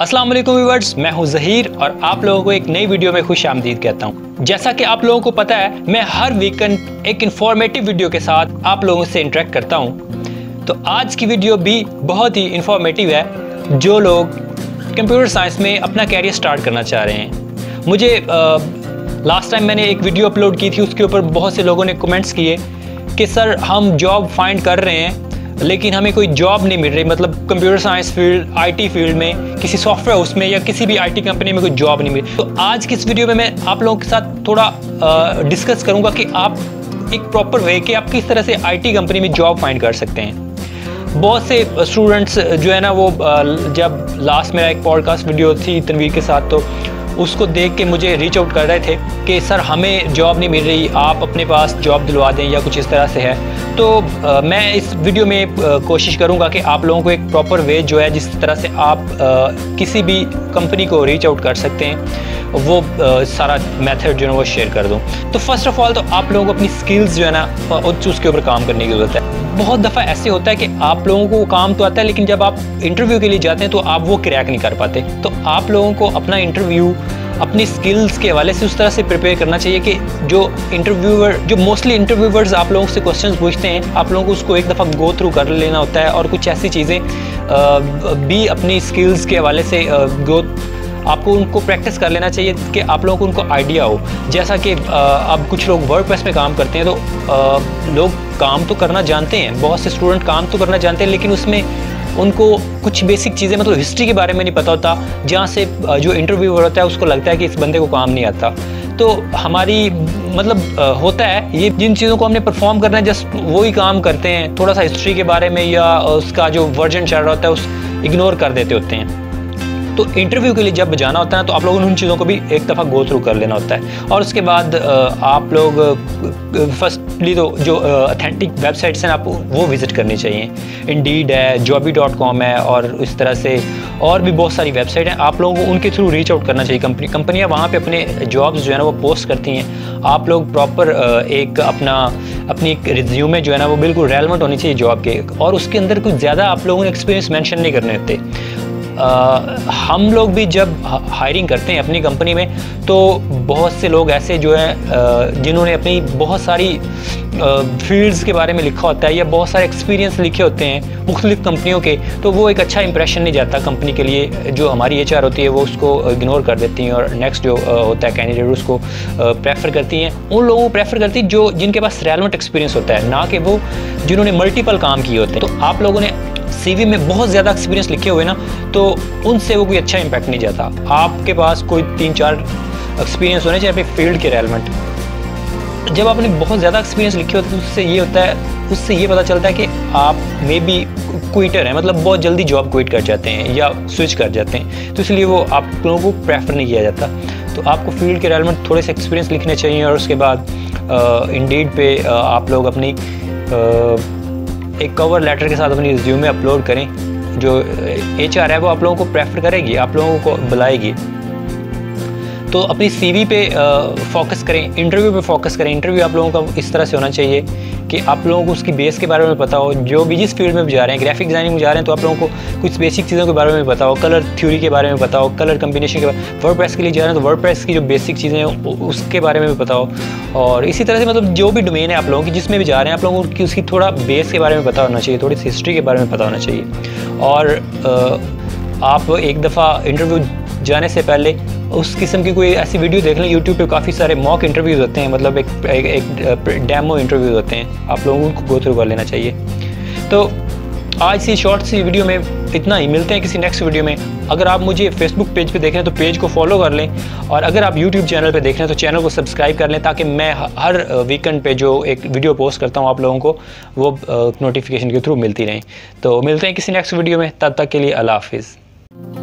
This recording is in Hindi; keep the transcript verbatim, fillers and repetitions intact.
अस्सलाम वालेकुम व्यूअर्स, मैं हूं ज़हीर और आप लोगों को एक नई वीडियो में खुश आमदीद कहता हूं। जैसा कि आप लोगों को पता है, मैं हर वीकेंड एक इन्फॉर्मेटिव वीडियो के साथ आप लोगों से इंटरेक्ट करता हूं। तो आज की वीडियो भी बहुत ही इन्फॉर्मेटिव है जो लोग कंप्यूटर साइंस में अपना कैरियर स्टार्ट करना चाह रहे हैं। मुझे आ, लास्ट टाइम मैंने एक वीडियो अपलोड की थी, उसके ऊपर बहुत से लोगों ने कमेंट्स किए कि सर हम जॉब फाइंड कर रहे हैं लेकिन हमें कोई जॉब नहीं मिल रही, मतलब computer science field, IT field में, किसी सॉफ्टवेयर हाउस में या किसी भी आईटी कंपनी में कोई जॉब नहीं मिली। तो आज की इस वीडियो में मैं आप लोगों के साथ थोड़ा आ, डिस्कस करूंगा कि आप एक प्रॉपर वे के आप किस तरह से आईटी कंपनी में जॉब फाइंड कर सकते हैं। बहुत से स्टूडेंट्स जो है ना वो जब लास्ट मेरा एक पॉडकास्ट वीडियो थी तनवीर के साथ, तो उसको देख के मुझे रीच आउट कर रहे थे कि सर हमें जॉब नहीं मिल रही, आप अपने पास जॉब दिलवा दें या कुछ इस तरह से है। तो आ, मैं इस वीडियो में आ, कोशिश करूंगा कि आप लोगों को एक प्रॉपर वे जो है जिस तरह से आप आ, किसी भी कंपनी को रीच आउट कर सकते हैं वो आ, सारा मेथड जो है वो शेयर कर दूं। तो फर्स्ट ऑफ ऑल तो आप लोगों को अपनी स्किल्स जो है ना उसके ऊपर काम करने की ज़रूरत है। बहुत दफ़ा ऐसे होता है कि आप लोगों को काम तो आता है लेकिन जब आप इंटरव्यू के लिए जाते हैं तो आप वो क्रैक नहीं कर पाते। तो आप लोगों को अपना इंटरव्यू अपनी स्किल्स के हवाले से उस तरह से प्रिपेयर करना चाहिए कि जो इंटरव्यूअर जो मोस्टली इंटरव्यूअर्स आप लोगों से क्वेश्चंस पूछते हैं, आप लोगों को उसको एक दफ़ा गो थ्रू कर लेना होता है और कुछ ऐसी चीज़ें भी अपनी स्किल्स के हवाले से गो आपको उनको प्रैक्टिस कर लेना चाहिए कि आप लोगों को उनको आइडिया हो। जैसा कि अब कुछ लोग वर्ड प्रेस में काम करते हैं, तो आ, लोग काम तो करना जानते हैं, बहुत से स्टूडेंट काम तो करना जानते हैं लेकिन उसमें उनको कुछ बेसिक चीज़ें मतलब हिस्ट्री के बारे में नहीं पता होता, जहाँ से जो इंटरव्यूअर होता है उसको लगता है कि इस बंदे को काम नहीं आता। तो हमारी मतलब आ, होता है ये, जिन चीज़ों को हमने परफॉर्म करना है जस्ट वही काम करते हैं, थोड़ा सा हिस्ट्री के बारे में या उसका जो वर्जन चल रहा होता है उस इग्नोर कर देते होते हैं। तो इंटरव्यू के लिए जब जाना होता है ना तो आप लोगों ने उन चीज़ों को भी एक दफ़ा गो थ्रू कर लेना होता है। और उसके बाद आप लोग फर्स्टली तो जो ऑथेंटिक वेबसाइट्स हैं आप वो विज़िट करनी चाहिए। इंडीड है, जॉबी डॉट कॉम है और इस तरह से और भी बहुत सारी वेबसाइट हैं, आप लोगों को उनके थ्रू रीच आउट करना चाहिए। कंपनी कंपनियाँ वहाँ पर अपने जॉब्स जो है ना वो पोस्ट करती हैं। आप लोग प्रॉपर एक अपना अपनी एक रिज्यूमे जो है ना वो बिल्कुल रेलेवेंट होनी चाहिए जॉब के, और उसके अंदर कुछ ज़्यादा आप लोगों ने एक्सपीरियंस मैंशन नहीं करने होते। आ, हम लोग भी जब हायरिंग करते हैं अपनी कंपनी में तो बहुत से लोग ऐसे जो हैं जिन्होंने अपनी बहुत सारी फील्ड्स के बारे में लिखा होता है या बहुत सारे एक्सपीरियंस लिखे होते हैं मुख्तलिफ कंपनियों के, तो वो एक अच्छा इंप्रेशन नहीं जाता कंपनी के लिए। जो हमारी एचआर होती है वो उसको इग्नोर कर देती हैं और नेक्स्ट जो होता है कैंडिडेट उसको प्रेफर करती हैं। उन लोगों को प्रेफर करती हैं जो जिनके पास रेलेवेंट एक्सपीरियंस होता है, ना कि वो जिन्होंने मल्टीपल काम किए होते हैं। तो आप लोगों ने सीवी में बहुत ज़्यादा एक्सपीरियंस लिखे हुए ना तो उनसे वो कोई अच्छा इम्पैक्ट नहीं जाता। आपके पास कोई तीन चार एक्सपीरियंस होने चाहिए अपने फील्ड के रेलेवेंट। जब आपने बहुत ज़्यादा एक्सपीरियंस लिखे होते हैं तो उससे ये होता है, उससे ये पता चलता है कि आप मे बी क्विटर हैं, मतलब बहुत जल्दी जॉब क्विट कर जाते हैं या स्विच कर जाते हैं, तो इसलिए वो आप लोगों को प्रेफर नहीं किया जाता। तो आपको फील्ड के रेलेवेंट थोड़े से एक्सपीरियंस लिखने चाहिए। और उसके बाद इंडीड पे आ, आप लोग अपनी आ, एक कवर लेटर के साथ अपनी रिज्यूमे अपलोड करें। जो एचआर है वो आप लोगों को प्रेफर करेगी, आप लोगों को बुलाएगी। तो अपनी सीवी पे फोकस करें, इंटरव्यू पे फोकस करें। इंटरव्यू आप लोगों का इस तरह से होना चाहिए कि आप लोगों को उसकी बेस के बारे में पता हो, जो भी जिस फील्ड में जा रहे हैं, ग्राफिक डिज़ाइनिंग में जा रहे हैं तो आप लोगों को कुछ बेसिक चीज़ों के बारे में पता हो, कलर थ्योरी के बारे में पता हो, कलर कम्बिनेशन के बारे में। वर्ड प्रेस के लिए जा रहे हैं तो वर्ड प्रेस की जो बेसिक चीज़ें हैं उसके बारे में भी पता हो। और इसी तरह से मतलब जो भी डोमेन है आप लोगों की, जिसमें भी जा रहे हैं आप लोगों को उसकी थोड़ा बेस के बारे में पता होना चाहिए, थोड़ी सी हिस्ट्री के बारे में पता होना चाहिए। और आप एक दफ़ा इंटरव्यू जाने से पहले उस किस्म की कोई ऐसी वीडियो देख लें। यूट्यूब पे काफ़ी सारे मॉक इंटरव्यूज़ होते हैं, मतलब एक एक, एक डेमो इंटरव्यूज़ होते हैं, आप लोगों को गो थ्रू कर लेना चाहिए। तो आज सी शॉर्ट सी वीडियो में इतना ही, मिलते हैं किसी नेक्स्ट वीडियो में। अगर आप मुझे फेसबुक पेज पे देख रहे हैं तो पेज को फॉलो कर लें, और अगर आप यूट्यूब चैनल पे देख रहे हैं तो चैनल को सब्सक्राइब कर लें ताकि मैं हर वीकेंड पे जो एक वीडियो पोस्ट करता हूँ आप लोगों को वो नोटिफिकेशन के थ्रू मिलती रहें। तो मिलते हैं किसी नेक्स्ट वीडियो में, तब तक के लिए अल्लाह हाफिज़।